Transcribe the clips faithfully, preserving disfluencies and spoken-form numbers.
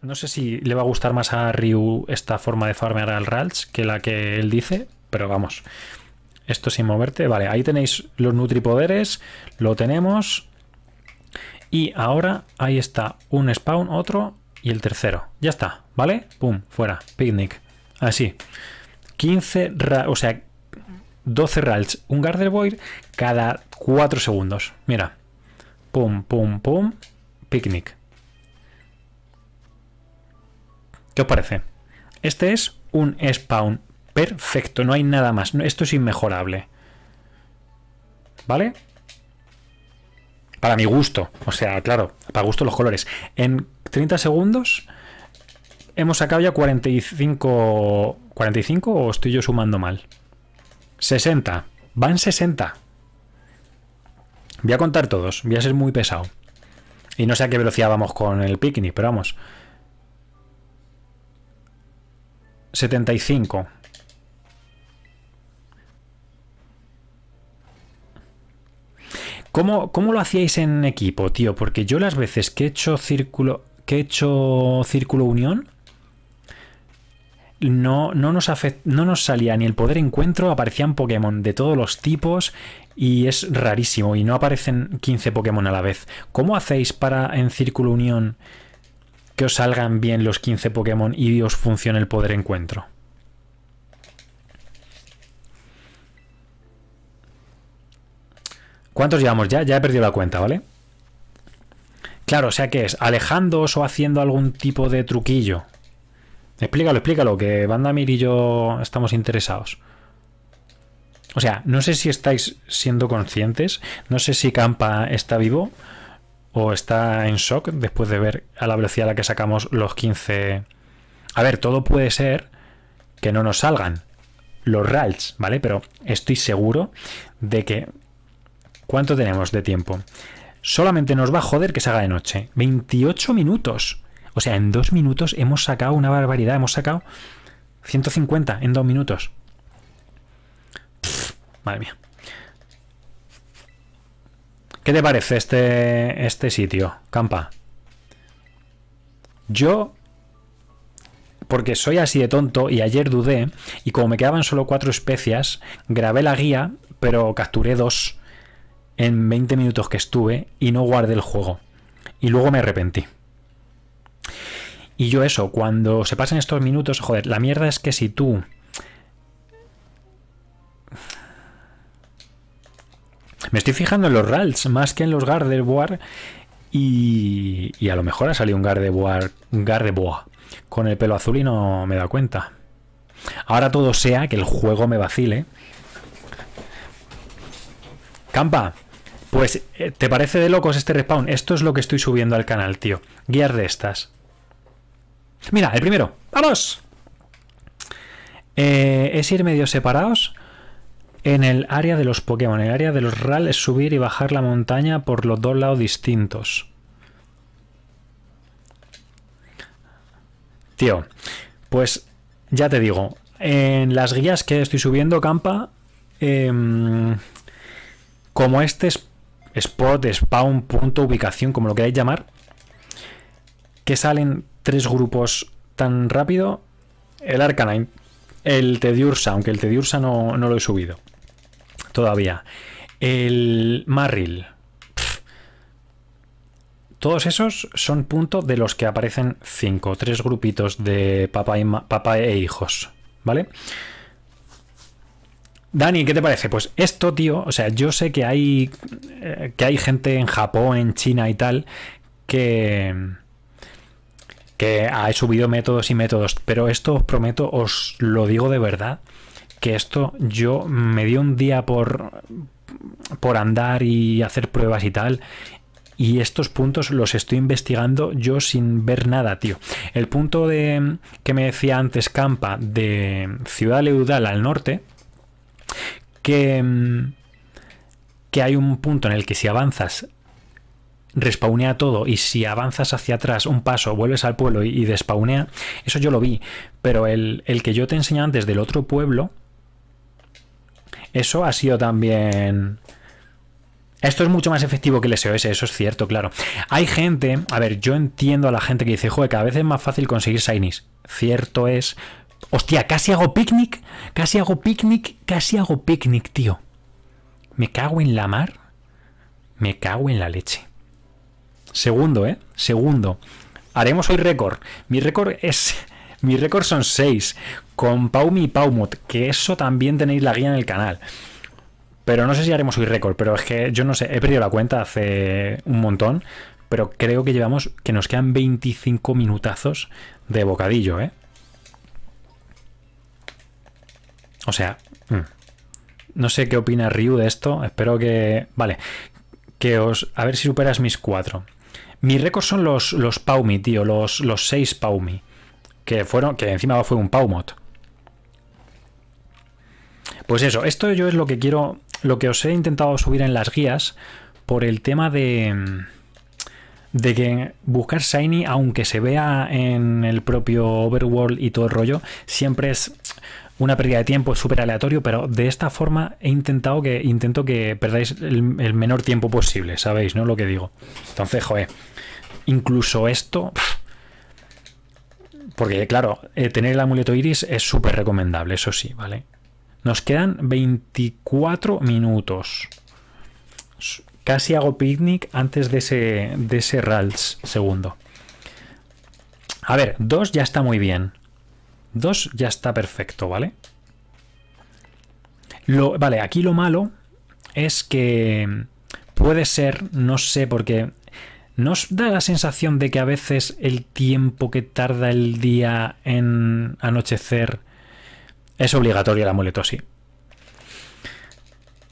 No sé si le va a gustar más a Ryu esta forma de farmear al Ralts que la que él dice, pero vamos, esto sin moverte. Vale, ahí tenéis los nutripoderes, lo tenemos. Y ahora ahí está un spawn, otro y el tercero. Ya está, ¿vale? Pum, fuera, picnic. Así. quince, o sea, doce Ralts, un Gardevoir cada cuatro segundos. Mira. Pum, pum, pum, picnic. ¿Qué os parece? Este es un spawn perfecto, no hay nada más. Esto es inmejorable. ¿Vale? Para mi gusto. O sea, claro, para gusto los colores. En treinta segundos hemos sacado ya cuarenta y cinco... ¿cuarenta y cinco o estoy yo sumando mal? sesenta. Van sesenta. Voy a contar todos. Voy a ser muy pesado. Y no sé a qué velocidad vamos con el picnic, pero vamos... setenta y cinco. ¿Cómo, ¿Cómo lo hacíais en equipo, tío? Porque yo las veces que he hecho círculo, que he hecho círculo unión, no, no, nos afect, no nos salía ni el poder encuentro, aparecían Pokémon de todos los tipos y es rarísimo y no aparecen quince Pokémon a la vez. ¿Cómo hacéis para en círculo unión que os salgan bien los quince Pokémon y os funcione el poder encuentro? ¿Cuántos llevamos ya? Ya he perdido la cuenta, ¿vale? Claro, o sea que es alejándoos o haciendo algún tipo de truquillo. Explícalo, explícalo, que Bandamir y yo estamos interesados. O sea, no sé si estáis siendo conscientes, no sé si Kampa está vivo... o está en shock después de ver a la velocidad a la que sacamos los quince. A ver, todo puede ser que no nos salgan los Ralts, ¿vale? Pero estoy seguro de que... ¿Cuánto tenemos de tiempo? Solamente nos va a joder que se haga de noche. veintiocho minutos. O sea, en dos minutos hemos sacado una barbaridad. Hemos sacado ciento cincuenta en dos minutos. Pff, madre mía. ¿Qué te parece este, este sitio, Kampa? Yo, porque soy así de tonto y ayer dudé, y como me quedaban solo cuatro especias, grabé la guía, pero capturé dos en veinte minutos que estuve y no guardé el juego. Y luego me arrepentí. Y yo eso, cuando se pasan estos minutos, joder, la mierda es que si tú... Me estoy fijando en los Ralts más que en los Gardevoir y, y a lo mejor ha salido un Gardevoir, Gardeboa con el pelo azul y no me da cuenta. Ahora todo sea que el juego me vacile. Kampa, pues te parece de locos este respawn. Esto es lo que estoy subiendo al canal, tío. Guías de estas. Mira, el primero. ¡Vamos! Eh, es ir medio separados. En el área de los Pokémon, en el área de los Ralts es subir y bajar la montaña por los dos lados distintos. Tío, pues ya te digo, en las guías que estoy subiendo, Kampa, eh, como este es spot, spawn, punto, ubicación, como lo queráis llamar, que salen tres grupos tan rápido, el Arcanine, el Tediursa, aunque el Tediursa no, no lo he subido todavía, el Marril, pff. Todos esos son puntos de los que aparecen cinco, tres grupitos de papá, y papá e hijos, ¿vale? Dani, ¿qué te parece? Pues esto, tío, o sea, yo sé que hay eh, que hay gente en Japón, en China y tal, que que ha subido métodos y métodos, pero esto os prometo, os lo digo de verdad, que esto yo me dio un día por, por andar y hacer pruebas y tal, y estos puntos los estoy investigando yo sin ver nada, tío. El punto de que me decía antes Kampa de Ciudad Leudal al norte, que, que hay un punto en el que si avanzas respawnea todo y si avanzas hacia atrás un paso, vuelves al pueblo y, y despawnea, eso yo lo vi, pero el, el que yo te enseñé antes del otro pueblo, eso ha sido también Esto es mucho más efectivo que el S O S, eso es cierto, claro. Hay gente, a ver, yo entiendo a la gente que dice, joder, cada vez es más fácil conseguir shinies. Cierto es. Hostia, casi hago picnic, casi hago picnic, casi hago picnic, tío. Me cago en la mar, me cago en la leche. Segundo, ¿eh? Segundo. Haremos hoy récord. Mi récord es... Mi récord son seis. Con Paumi y Paumot, que eso también tenéis la guía en el canal. Pero no sé si haremos hoy récord, pero es que yo no sé, he perdido la cuenta hace un montón, pero creo que llevamos, que nos quedan veinticinco minutazos de bocadillo, ¿eh? O sea, no sé qué opina Ryu de esto, espero que... Vale, que os... A ver si superas mis cuatro. Mi récord son los, los Paumi, tío, los, los seis Paumi, que fueron, que encima fue un Paumot. Pues eso, esto yo es lo que quiero... Lo que os he intentado subir en las guías por el tema de de que buscar shiny, aunque se vea en el propio overworld y todo el rollo, siempre es una pérdida de tiempo, es súper aleatorio, pero de esta forma he intentado que intento que perdáis el, el menor tiempo posible, ¿sabéis? ¿No? Lo que digo. Entonces, joder, incluso esto... Porque, claro, eh, tener el amuleto iris es súper recomendable, eso sí, ¿vale? Nos quedan veinticuatro minutos. Casi hago picnic antes de ese, de ese Ralts segundo. A ver, dos ya está muy bien. Dos ya está perfecto, ¿vale? Lo, vale, aquí lo malo es que puede ser, no sé, porque nos da la sensación de que a veces el tiempo que tarda el día en anochecer... Es obligatorio el amuleto, sí.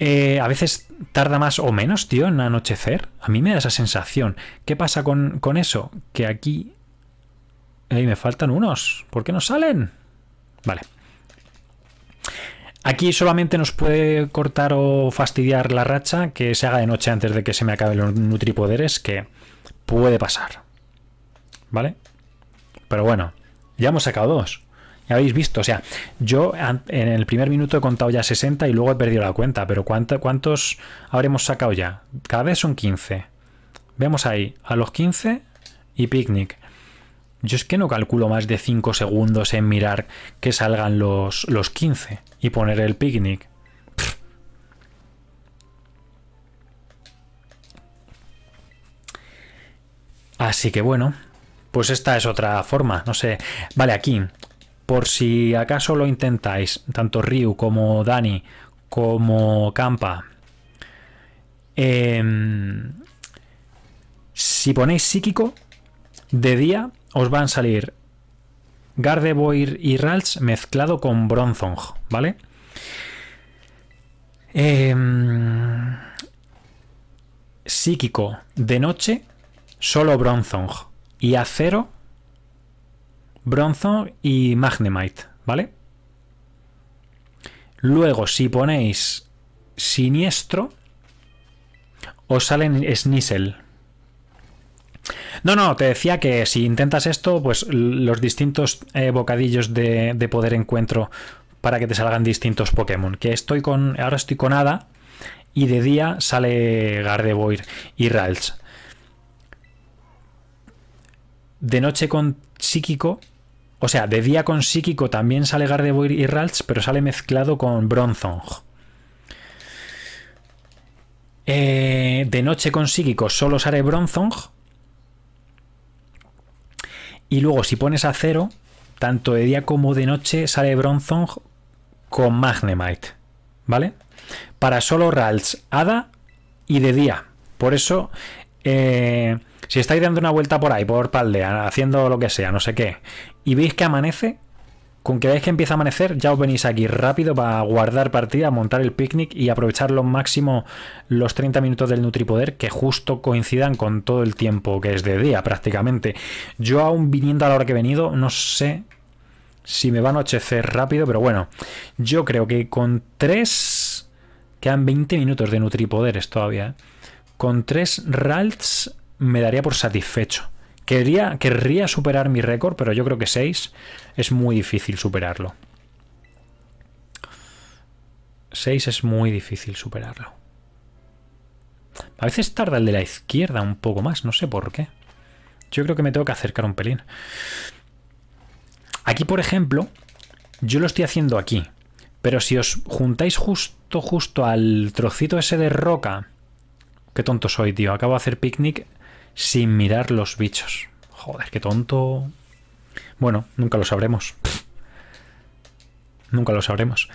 Eh, a veces tarda más o menos, tío, en anochecer. A mí me da esa sensación. ¿Qué pasa con, con eso? Que aquí... Ahí me faltan unos. ¿Por qué no salen? Vale. Aquí solamente nos puede cortar o fastidiar la racha que se haga de noche antes de que se me acaben los nutripoderes, que puede pasar. ¿Vale? Pero bueno, ya hemos sacado dos. Ya habéis visto, o sea, yo en el primer minuto he contado ya sesenta y luego he perdido la cuenta, pero ¿cuánto, ¿cuántos habremos sacado ya? Cada vez son quince. Vemos ahí, a los quince y picnic. Yo es que no calculo más de cinco segundos en mirar que salgan los, los quince y poner el picnic. Pff. Así que bueno, pues esta es otra forma, no sé. Vale, aquí... Por si acaso lo intentáis, tanto Ryu como Dani, como Kampa. Eh, si ponéis psíquico, de día os van a salir Gardeboa y Ralts mezclado con Bronzong, ¿vale? Eh, psíquico, de noche, solo Bronzong. Y acero... Bronzo y Magnemite, ¿vale? Luego, si ponéis siniestro, os salen Snizzle. No, no, te decía que si intentas esto, pues los distintos eh, bocadillos de, de poder encuentro para que te salgan distintos Pokémon. Que estoy con... Ahora estoy con Hada y de día sale Gardevoir y Ralts. De noche con psíquico... O sea, de día con psíquico también sale Gardevoir y Ralts, pero sale mezclado con Bronzong. Eh, de noche con psíquico solo sale Bronzong. Y luego si pones a cero, tanto de día como de noche sale Bronzong con Magnemite. ¿Vale? Para solo Ralts, Hada y de día. Por eso... Eh, si estáis dando una vuelta por ahí, por Paldea, haciendo lo que sea, no sé qué, y veis que amanece, con que veáis que empieza a amanecer, ya os venís aquí rápido para guardar partida, montar el picnic y aprovechar lo máximo los treinta minutos del Nutripoder, que justo coincidan con todo el tiempo que es de día prácticamente. Yo aún viniendo a la hora que he venido, no sé si me va a anochecer rápido, pero bueno, yo creo que con tres... Quedan veinte minutos de Nutripoderes todavía, ¿eh? Con tres Ralts... me daría por satisfecho. Querría, querría superar mi récord, pero yo creo que seis es muy difícil superarlo. seis es muy difícil superarlo. A veces tarda el de la izquierda un poco más, no sé por qué. Yo creo que me tengo que acercar un pelín. Aquí, por ejemplo, yo lo estoy haciendo aquí. Pero si os juntáis justo, justo al trocito ese de roca... Qué tonto soy, tío. Acabo de hacer picnic sin mirar los bichos. Joder, qué tonto. Bueno, nunca lo sabremos. Pff. Nunca lo sabremos.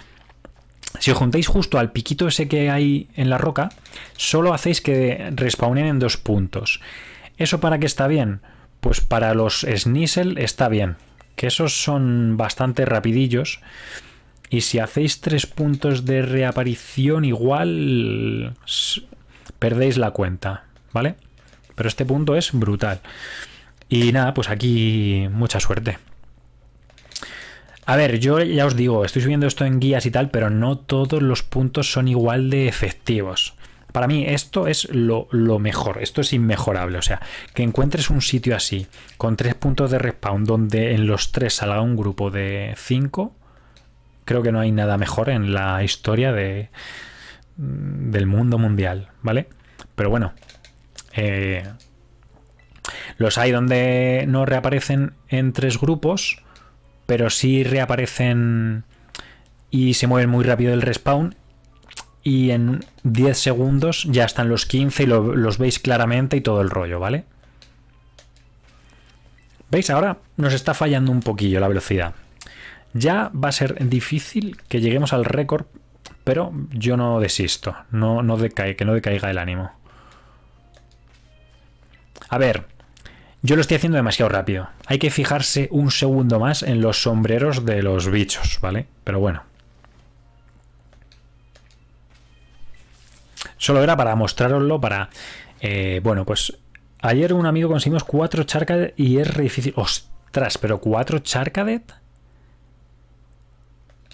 Si os juntáis justo al piquito ese que hay en la roca, solo hacéis que respawnen en dos puntos. ¿Eso para qué está bien? Pues para los Snizzle está bien. Que esos son bastante rapidillos. Y si hacéis tres puntos de reaparición, igual perdéis la cuenta, ¿vale? Pero este punto es brutal. Y nada, pues aquí mucha suerte. A ver, yo ya os digo, estoy subiendo esto en guías y tal, pero no todos los puntos son igual de efectivos. Para mí esto es lo, lo mejor, esto es inmejorable. O sea, que encuentres un sitio así, con tres puntos de respawn, donde en los tres salga un grupo de cinco, creo que no hay nada mejor en la historia de, del mundo mundial, ¿vale? Pero bueno, eh, los hay donde no reaparecen en tres grupos, pero sí reaparecen y se mueven muy rápido el respawn, y en diez segundos ya están los quince y lo, los veis claramente y todo el rollo, ¿vale? ¿Veis? Ahora nos está fallando un poquillo la velocidad. Ya va a ser difícil que lleguemos al récord, pero yo no desisto, no, no decae, que no decaiga el ánimo. A ver, yo lo estoy haciendo demasiado rápido. Hay que fijarse un segundo más en los sombreros de los bichos, ¿vale? Pero bueno. Solo era para mostraroslo, para... Eh, bueno, pues ayer un amigo conseguimos cuatro Charcadet y es re difícil... ¡Ostras! ¿Pero cuatro Charcadet?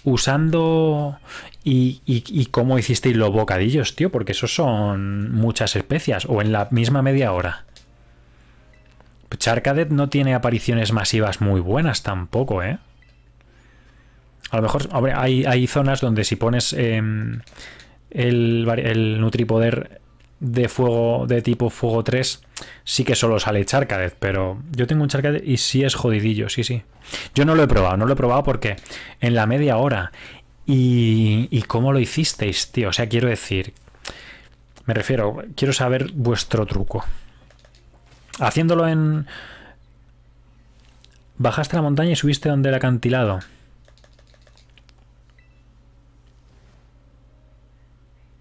Usando... Y, y, y cómo hicisteis los bocadillos, tío, porque esos son muchas especias, o en la misma media hora. Charcadet no tiene apariciones masivas muy buenas tampoco, ¿eh? A lo mejor, hombre, hay, hay zonas donde si pones eh, el, el Nutripoder de fuego, de tipo fuego tres, sí que solo sale Charcadet, pero yo tengo un Charcadet y sí es jodidillo, sí, sí. Yo no lo he probado, no lo he probado porque en la media hora... Y, ¿Y cómo lo hicisteis, tío? O sea, quiero decir... Me refiero, quiero saber vuestro truco. Haciéndolo en... Bajaste la montaña y subiste donde el acantilado.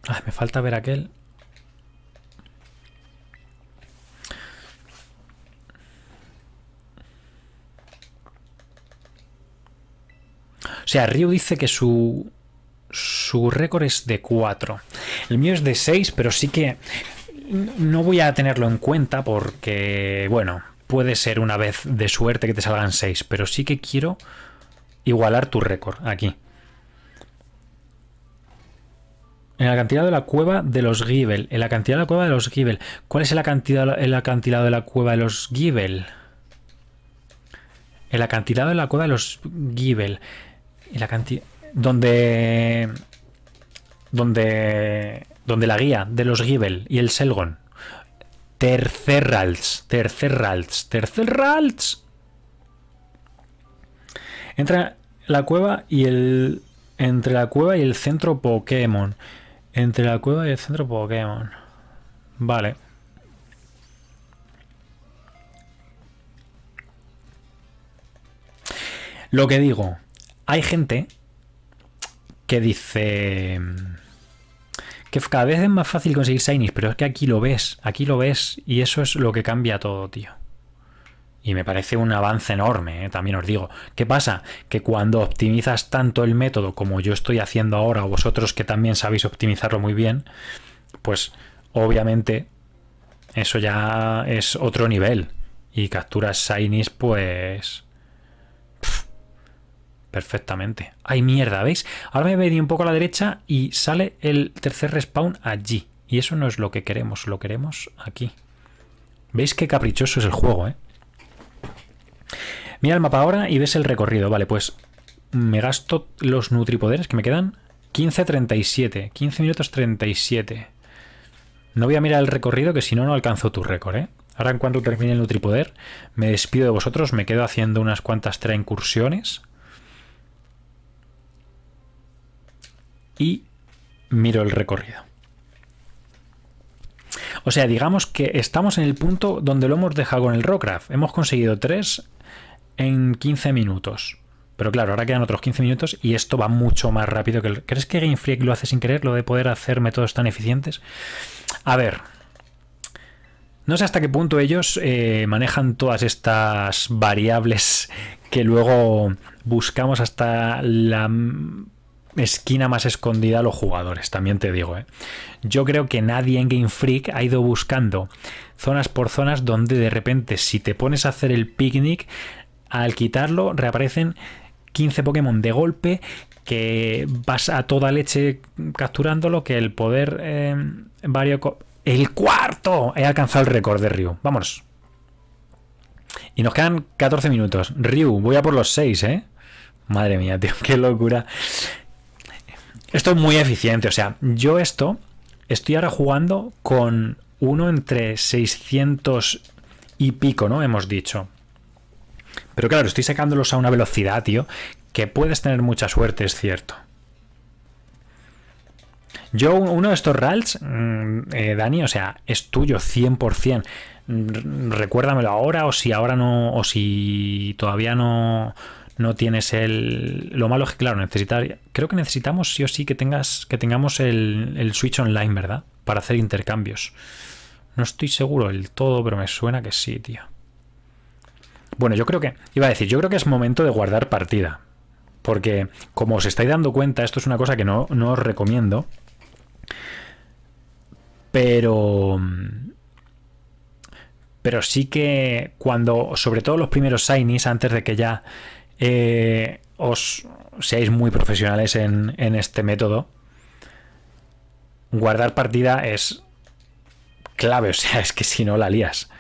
Ah, me falta ver aquel. O sea, Ryu dice que su, su récord es de cuatro. El mío es de seis, pero sí que no voy a tenerlo en cuenta porque, bueno, puede ser una vez de suerte que te salgan seis, pero sí que quiero igualar tu récord aquí. En el acantilado de la cueva de los Gibel. En la acantilado de la cueva de los Gibel. ¿Cuál es el acantilado, el acantilado de la cueva de los Gibel? El acantilado de la cueva de los Gibel. Y la cantidad donde donde donde la guía de los Gibel y el Selgon. Tercer Ralts, tercer Ralts, tercer Ralts. Entra la cueva y el entre la cueva y el centro Pokémon. Entre la cueva y el centro Pokémon. Vale. Lo que digo, hay gente que dice que cada vez es más fácil conseguir shinies, pero es que aquí lo ves, aquí lo ves y eso es lo que cambia todo, tío. Y me parece un avance enorme, ¿eh? También os digo. ¿Qué pasa? Que cuando optimizas tanto el método como yo estoy haciendo ahora, o vosotros que también sabéis optimizarlo muy bien, pues obviamente eso ya es otro nivel. Y capturas shinies, pues... perfectamente. ¡Ay, mierda! ¿Veis? Ahora me he venido un poco a la derecha y sale el tercer respawn allí. Y eso no es lo que queremos, lo queremos aquí. ¿Veis qué caprichoso es el juego, eh? Mira el mapa ahora y ves el recorrido. Vale, pues me gasto los nutripoderes que me quedan. quince treinta y siete. quince minutos treinta y siete. No voy a mirar el recorrido, que si no, no alcanzo tu récord, ¿eh? Ahora, en cuanto termine el Nutripoder, me despido de vosotros. Me quedo haciendo unas cuantas traincursiones. Y miro el recorrido. O sea, digamos que estamos en el punto donde lo hemos dejado con el Rockcraft. Hemos conseguido tres en quince minutos. Pero claro, ahora quedan otros quince minutos y esto va mucho más rápido que el... ¿Crees que Game Freak lo hace sin querer, lo de poder hacer métodos tan eficientes? A ver, no sé hasta qué punto ellos eh, manejan todas estas variables que luego buscamos hasta la esquina más escondida a los jugadores, también te digo, ¿eh? Yo creo que nadie en Game Freak ha ido buscando zonas por zonas donde de repente, si te pones a hacer el picnic, al quitarlo reaparecen quince Pokémon de golpe, que vas a toda leche capturándolo, que el poder eh, vario... ¡El cuarto! He alcanzado el récord de Ryu. Vámonos. Y nos quedan catorce minutos. Ryu, voy a por los seis, ¿eh? Madre mía, tío, qué locura. Esto es muy eficiente. O sea, yo esto... Estoy ahora jugando con uno entre seiscientos y pico, ¿no? Hemos dicho. Pero claro, estoy sacándolos a una velocidad, tío, que puedes tener mucha suerte, es cierto. Yo, uno de estos Ralts, eh, Dani, o sea, es tuyo cien por cien. Recuérdamelo ahora, o si ahora no, o si todavía no, no tienes el... Lo malo es que, claro, necesitar... Creo que necesitamos sí o sí que tengas que tengamos el, el Switch Online, ¿verdad? Para hacer intercambios. No estoy seguro del todo, pero me suena que sí, tío. Bueno, yo creo que... Iba a decir, yo creo que es momento de guardar partida. Porque, como os estáis dando cuenta, esto es una cosa que no, no os recomiendo. Pero... Pero sí que cuando... Sobre todo los primeros shinies, antes de que ya eh, os seáis muy profesionales en, en este método, guardar partida es clave. O sea, es que si no la lías.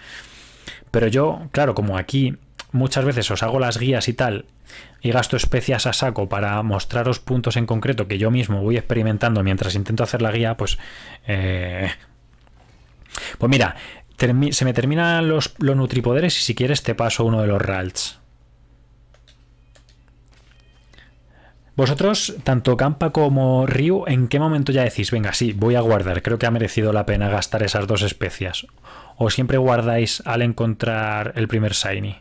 Pero yo, claro, como aquí... Muchas veces os hago las guías y tal y gasto especias a saco para mostraros puntos en concreto que yo mismo voy experimentando mientras intento hacer la guía, pues eh... pues mira, se me terminan los, los nutripoderes y si quieres te paso uno de los Ralts. Vosotros, tanto Kampa como Ryu, ¿en qué momento ya decís, venga, sí, voy a guardar, creo que ha merecido la pena gastar esas dos especias? ¿O siempre guardáis al encontrar el primer shiny?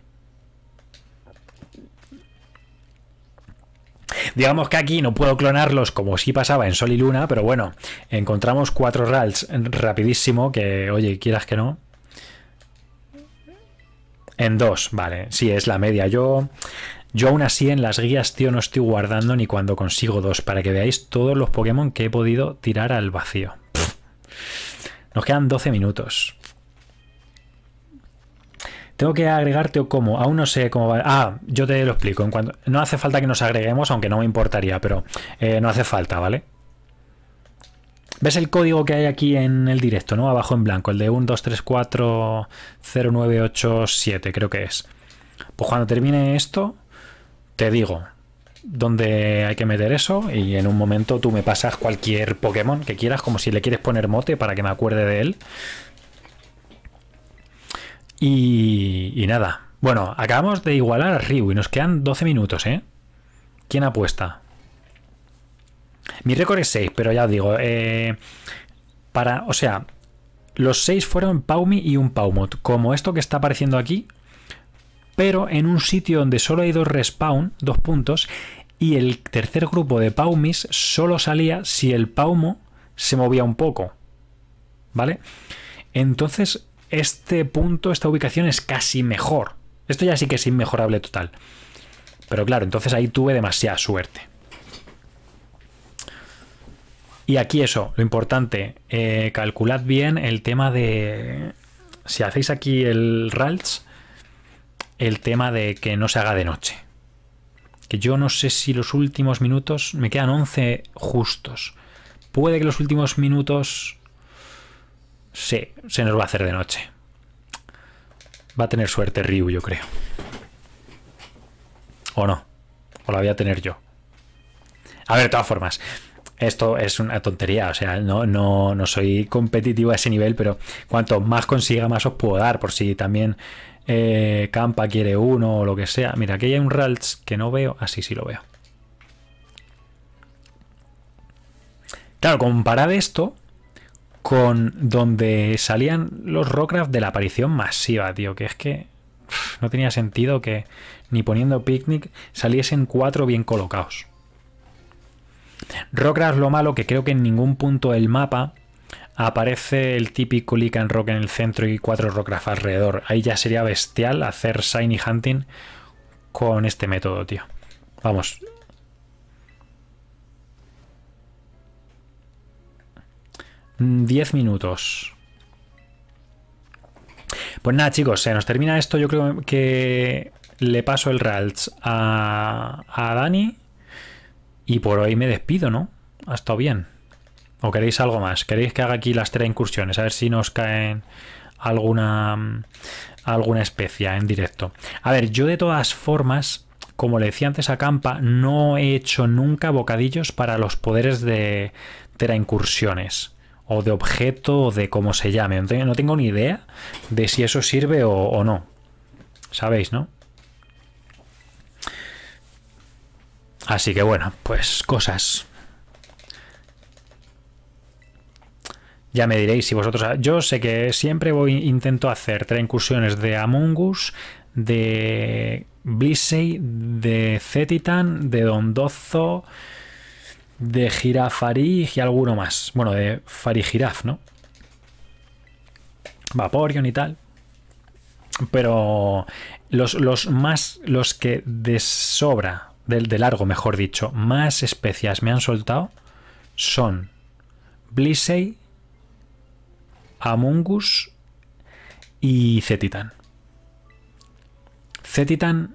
Digamos que aquí no puedo clonarlos como sí pasaba en Sol y Luna, pero bueno, encontramos cuatro Ralts rapidísimo, que oye, quieras que no. En dos, vale, sí, es la media. Yo, yo aún así en las guías, tío, no estoy guardando ni cuando consigo dos, para que veáis todos los Pokémon que he podido tirar al vacío. Nos quedan doce minutos. Tengo que agregarte o cómo, aún no sé cómo va. Ah, yo te lo explico. En cuanto... No hace falta que nos agreguemos, aunque no me importaría, pero eh, no hace falta, ¿vale? ¿Ves el código que hay aquí en el directo, no? Abajo en blanco, el de uno dos tres cuatro cero nueve ocho siete, creo que es. Pues cuando termine esto, te digo dónde hay que meter eso y en un momento tú me pasas cualquier Pokémon que quieras, como si le quieres poner mote para que me acuerde de él. Y, y nada. Bueno, acabamos de igualar a Ryu y nos quedan doce minutos, ¿eh? ¿Quién apuesta? Mi récord es seis, pero ya os digo, eh, para, o sea, los seis fueron Paumi y un Paumot, como esto que está apareciendo aquí, pero en un sitio donde solo hay dos respawn, dos puntos, y el tercer grupo de Paumis solo salía si el Paumo se movía un poco, ¿vale? Entonces... Este punto, esta ubicación es casi mejor. Esto ya sí que es inmejorable total. Pero claro, entonces ahí tuve demasiada suerte. Y aquí eso, lo importante, eh, calculad bien el tema de... Si hacéis aquí el Ralts, el tema de que no se haga de noche. Que yo no sé si los últimos minutos... Me quedan once justos. Puede que los últimos minutos... Sí, se nos va a hacer de noche. Va a tener suerte Ryu, yo creo. O no. O la voy a tener yo. A ver, de todas formas. esto es una tontería, o sea, no, no, no soy competitivo a ese nivel, pero cuanto más consiga, más os puedo dar, por si también eh, Kampa quiere uno o lo que sea. Mira, aquí hay un Ralts que no veo, así ah, sí lo veo. Claro, comparad esto con donde salían los Rockcraft de la aparición masiva, tío, que es que uff, no tenía sentido que ni poniendo picnic saliesen cuatro bien colocados. Rockcraft, lo malo que creo que en ningún punto del mapa aparece el típico lick and rock en el centro y cuatro Rockcraft alrededor. Ahí ya sería bestial hacer shiny hunting con este método, tío. Vamos. diez minutos. Pues nada, chicos, se nos termina esto. Yo creo que le paso el Ralts a, a Dani. Y por hoy me despido, ¿no? Ha estado bien. ¿O queréis algo más? ¿Queréis que haga aquí las tres incursiones? A ver si nos caen alguna, alguna especie en directo. A ver, yo de todas formas, como le decía antes a Kampa, no he hecho nunca bocadillos para los poderes de terancursiones, o de objeto, o de cómo se llame. No tengo ni idea de si eso sirve o, o no. Sabéis, ¿no? Así que bueno, pues cosas. Ya me diréis si vosotros... Yo sé que siempre voy, intento hacer tres incursiones de Among Us, de Blissey, de Cetitan, de Dondozo, de Girafarig y alguno más. Bueno, de Farigiraf, ¿no? Vaporeon y tal. Pero los, los más... Los que de sobra, del de largo, mejor dicho, más especias me han soltado son Blissey, Among Us y Cetitan. Cetitan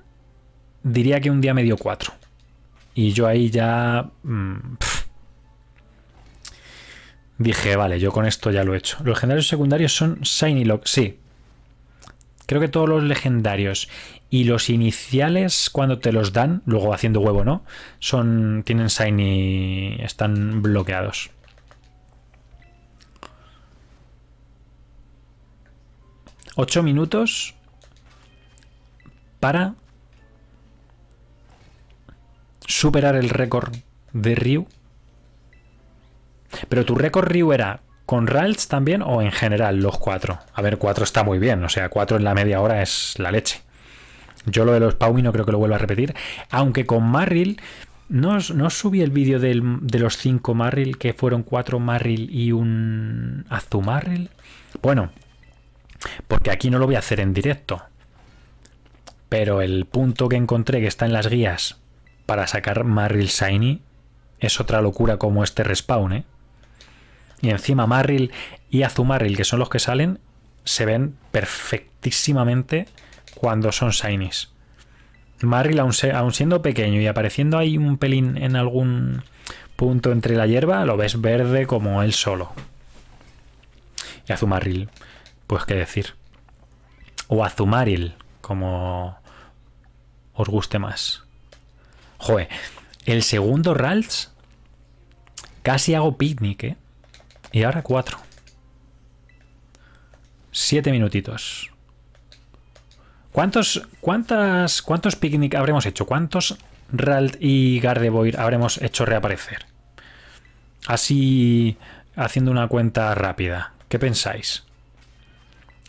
diría que un día me dio cuatro. Y yo ahí ya mmm, dije, vale, yo con esto ya lo he hecho. Los legendarios secundarios son shiny lock, sí. Creo que todos los legendarios y los iniciales, cuando te los dan, luego haciendo huevo, ¿no? Son, tienen shiny, están bloqueados. ocho minutos para superar el récord de Ryu. Pero tu récord Ryu era con Ralts también o en general los cuatro. A ver, cuatro está muy bien. O sea, cuatro en la media hora es la leche. Yo lo de los Paumi no creo que lo vuelva a repetir. Aunque con Marril, no, no subí el vídeo de los cinco Marril, que fueron cuatro Marril y un Azumarril. Bueno, porque aquí no lo voy a hacer en directo. Pero el punto que encontré que está en las guías para sacar Marril shiny es otra locura como este respawn, ¿eh? Y encima Marril y Azumarril, que son los que salen, se ven perfectísimamente cuando son shinies. Marril, aun, se, aun siendo pequeño y apareciendo ahí un pelín en algún punto entre la hierba, lo ves verde como él solo. Y Azumarril, pues qué decir. O Azumarill, como os guste más. Joder, el segundo Ralts casi hago picnic, ¿eh? Y ahora cuatro. Siete minutitos. ¿Cuántos, cuántas, ¿Cuántos picnic habremos hecho? ¿Cuántos Ralt y Gardevoir habremos hecho reaparecer? Así, haciendo una cuenta rápida. ¿Qué pensáis?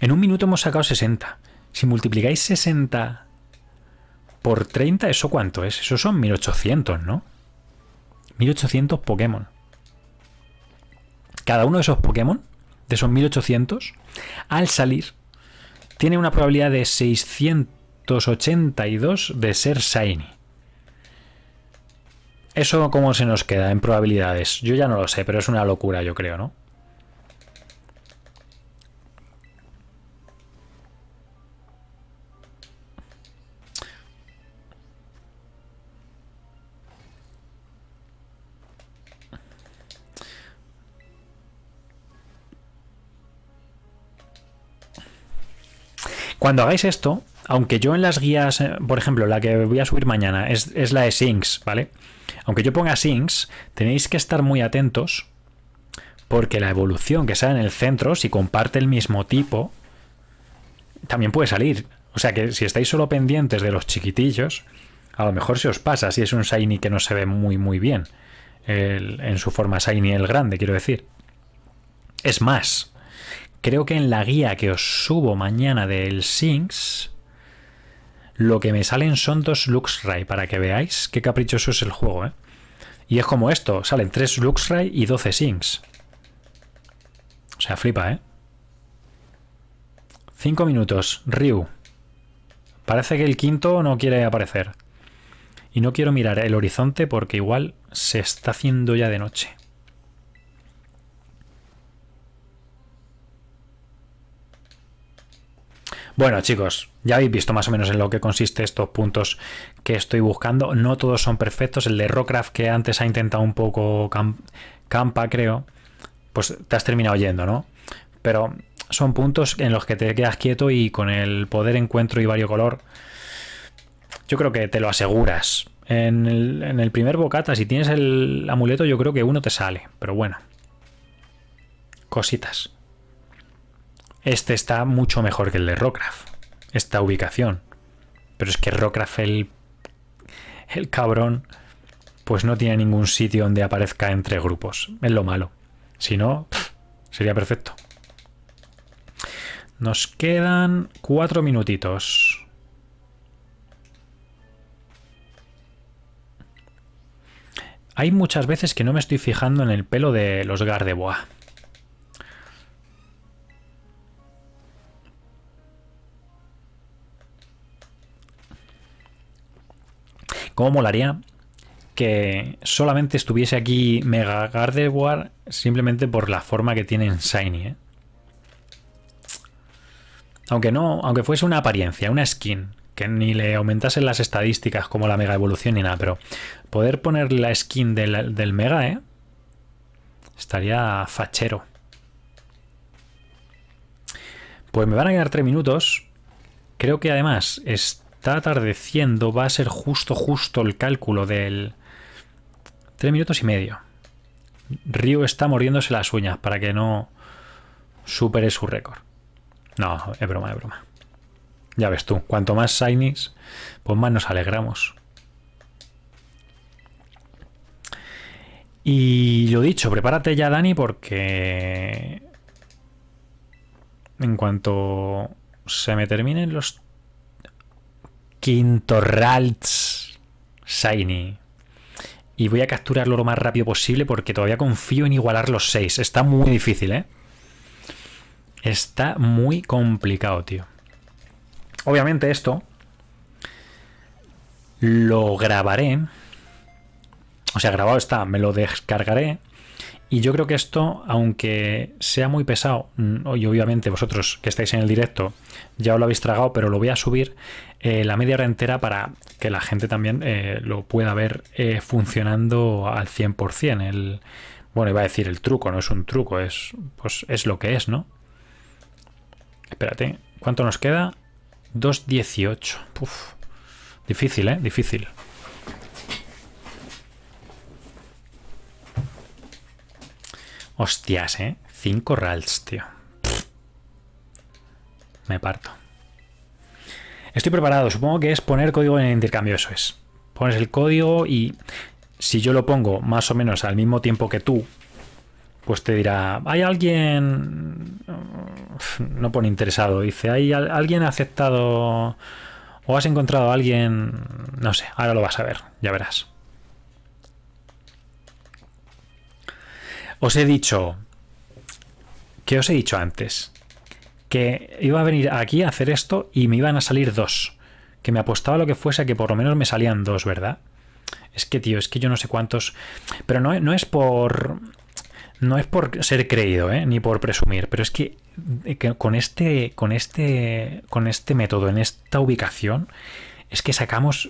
En un minuto hemos sacado sesenta. Si multiplicáis sesenta por treinta, ¿eso cuánto es? Eso son mil ochocientos, ¿no? mil ochocientos Pokémon. Cada uno de esos Pokémon, de esos mil ochocientos, al salir, tiene una probabilidad de seiscientos ochenta y dos de ser shiny. ¿Eso cómo se nos queda en probabilidades? Yo ya no lo sé, pero es una locura, yo creo, ¿no? Cuando hagáis esto, aunque yo en las guías, por ejemplo, la que voy a subir mañana es, es la de Sinx, ¿vale? Aunque yo ponga Sinx, tenéis que estar muy atentos porque la evolución que sale en el centro, si comparte el mismo tipo, también puede salir. O sea que si estáis solo pendientes de los chiquitillos, a lo mejor se os pasa si es un shiny que no se ve muy muy bien. El, en su forma shiny, el grande, quiero decir. Es más, creo que en la guía que os subo mañana del Sinx, lo que me salen son dos Luxray, para que veáis qué caprichoso es el juego, ¿eh? Y es como esto, salen tres Luxray y doce Sinx. O sea, flipa, ¿eh? Cinco minutos, Ryu. Parece que el quinto no quiere aparecer. Y no quiero mirar el horizonte porque igual se está haciendo ya de noche. Bueno, chicos, ya habéis visto más o menos en lo que consiste estos puntos que estoy buscando. No todos son perfectos. El de Rockcraft, que antes ha intentado un poco Kampa, creo, pues te has terminado yendo, ¿no? Pero son puntos en los que te quedas quieto y con el poder encuentro y variocolor yo creo que te lo aseguras. En el, en el primer bocata, si tienes el amuleto, yo creo que uno te sale. Pero bueno. Cositas. Este está mucho mejor que el de Rockcraft, esta ubicación. Pero es que Rockcraft, el, el cabrón, pues no tiene ningún sitio donde aparezca entre grupos. Es lo malo. Si no, pff, sería perfecto. Nos quedan cuatro minutitos. Hay muchas veces que no me estoy fijando en el pelo de los Gardeboa. ¿Cómo molaría que solamente estuviese aquí Mega Gardevoir simplemente por la forma que tiene en shiny, ¿eh? Aunque no, aunque fuese una apariencia, una skin, que ni le aumentasen las estadísticas como la mega evolución ni nada, pero poder poner la skin del, del mega, ¿eh? Estaría fachero. Pues me van a quedar tres minutos. Creo que además está atardeciendo, va a ser justo justo el cálculo del tres minutos y medio. Ryu está mordiéndose las uñas para que no supere su récord. No, es broma, es broma. Ya ves tú, cuanto más shinies, pues más nos alegramos. Y lo dicho, prepárate ya, Dani, porque en cuanto se me terminen los quinto Ralts shiny, y voy a capturarlo lo más rápido posible porque todavía confío en igualar los seis. Está muy difícil, ¿eh? Está muy complicado, tío. Obviamente esto lo grabaré, o sea, grabado está, me lo descargaré, y yo creo que esto, aunque sea muy pesado, y obviamente vosotros que estáis en el directo ya os lo habéis tragado, pero lo voy a subir eh, la media hora entera para que la gente también eh, lo pueda ver eh, funcionando al cien por cien. El, bueno, iba a decir el truco, no es un truco, es, pues, es lo que es, ¿no? Espérate, ¿cuánto nos queda? dos dieciocho. Puf. Difícil, ¿eh? Difícil. Hostias, ¿eh? cinco Ralts, tío. Pff. Me parto. Estoy preparado. Supongo que es poner código en el intercambio. Eso es. Pones el código y si yo lo pongo más o menos al mismo tiempo que tú, pues te dirá, hay alguien, no pone interesado, dice, hay alguien ha aceptado o has encontrado a alguien, no sé, ahora lo vas a ver, ya verás. Os he dicho, que os he dicho antes, que iba a venir aquí a hacer esto y me iban a salir dos, que me apostaba lo que fuese a que por lo menos me salían dos, ¿verdad? Es que, tío, es que yo no sé cuántos, pero no, no es por... No es por ser creído, ¿eh? Ni por presumir, pero es que, que con este con este con este método en esta ubicación es que sacamos,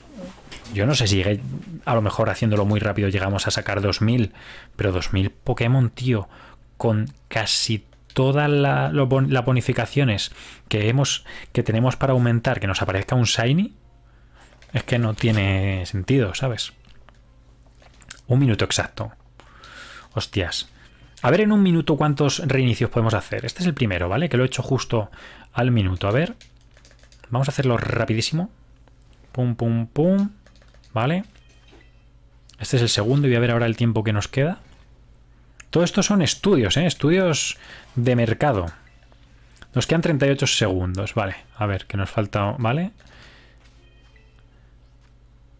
yo no sé si llegué, a lo mejor haciéndolo muy rápido llegamos a sacar dos mil, pero dos mil Pokémon, tío, con casi todas la, las bonificaciones que hemos que tenemos para aumentar que nos aparezca un shiny, es que no tiene sentido, ¿sabes? Un minuto exacto. Hostias. A ver en un minuto cuántos reinicios podemos hacer. Este es el primero, ¿vale? Que lo he hecho justo al minuto. A ver. Vamos a hacerlo rapidísimo. Pum, pum, pum. Vale. Este es el segundo y voy a ver ahora el tiempo que nos queda. Todo esto son estudios, ¿eh? Estudios de mercado. Nos quedan treinta y ocho segundos. Vale. A ver, que nos falta... Vale.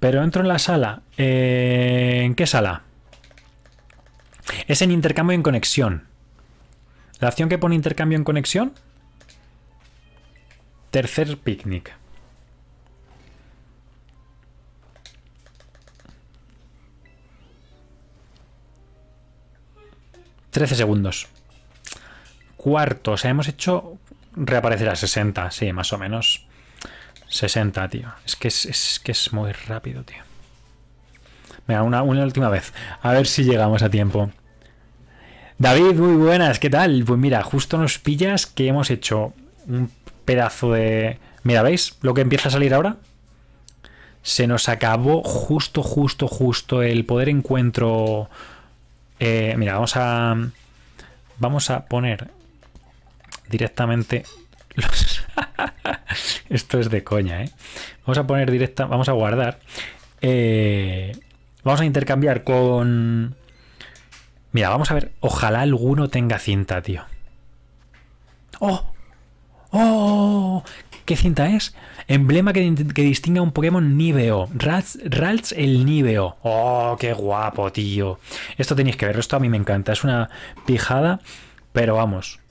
Pero entro en la sala. Eh, ¿En qué sala? Es en intercambio en conexión. La acción que pone intercambio en conexión. Tercer picnic. trece segundos. Cuarto. O sea, hemos hecho reaparecer a sesenta. Sí, más o menos. sesenta, tío. Es que es, es, que es muy rápido, tío. Venga, una, una última vez. A ver si llegamos a tiempo. David, muy buenas. ¿Qué tal? Pues mira, justo nos pillas que hemos hecho un pedazo de... Mira, ¿veis lo que empieza a salir ahora? Se nos acabó justo, justo, justo el poder encuentro... Eh, mira, vamos a... Vamos a poner directamente... Los... Esto es de coña, ¿eh? Vamos a poner directa... Vamos a guardar... Eh, vamos a intercambiar con... Mira, vamos a ver. Ojalá alguno tenga cinta, tío. ¡Oh! ¡Oh! ¿Qué cinta es? Emblema que, que distingue a un Pokémon Niveo. Ralts, Ralts el Niveo. ¡Oh, qué guapo, tío! Esto tenéis que ver. Esto a mí me encanta. Es una pijada, pero vamos.